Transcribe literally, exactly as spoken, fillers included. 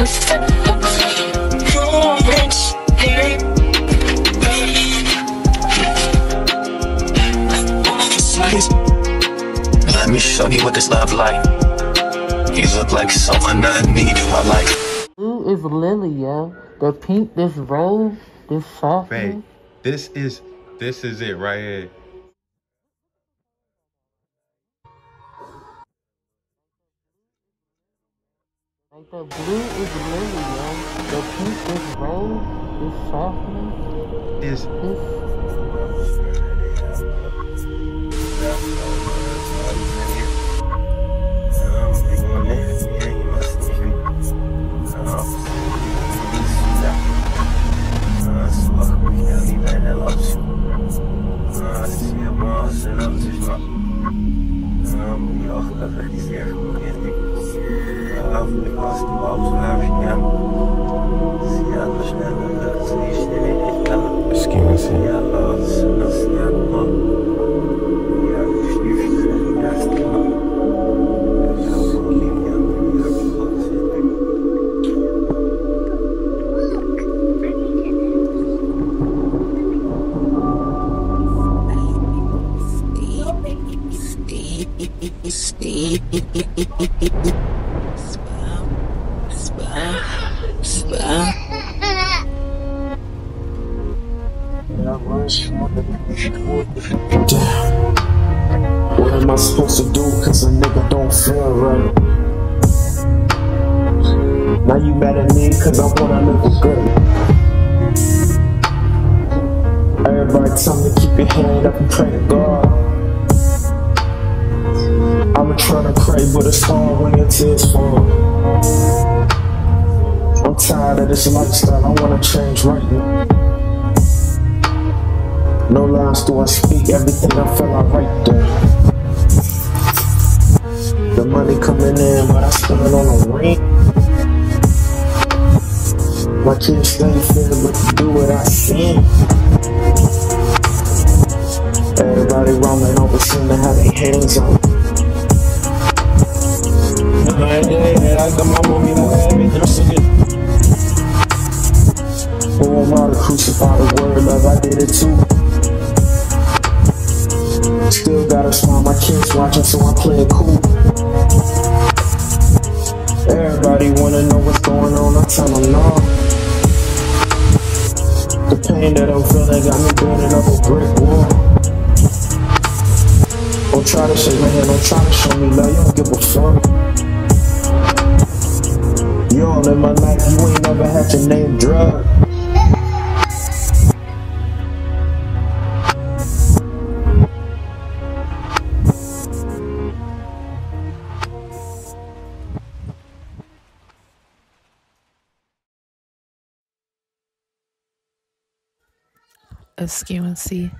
Let me show you what this love like. You look like someone I need, who I like. Who is Lily, yo? The pink, this rose, this soft. Babe, this is, this is it right here. Like the blue is Lily, yo. The pink is rose, this softening. Is what am I supposed to do? Cause a nigga don't feel right. Now you mad at me cause I wanna look good. Everybody tell me keep your hand up and pray to God. I'ma try to pray but it's hard when your tears fall. I'm tired of this lifestyle, I wanna change right now. No lies do I speak, everything I feel I write there. The money coming in, but I spend it on the rent. My kids stay feeling, but you do what I sin. Everybody roaming over, seem to have their hands on. I did it, I got my mommy, my everything, I'm so good. Who am I to crucify the word, love, I did it too. Still gotta smile, my kids watching, so I play it cool. Everybody wanna know what's going on, I tell them no. The pain that I'm feeling got me building up a brick wall. Don't try to shake my hand, don't try to show me love, you don't give a fuck. You all in my life, you ain't never had your name drugged. Of skew and see.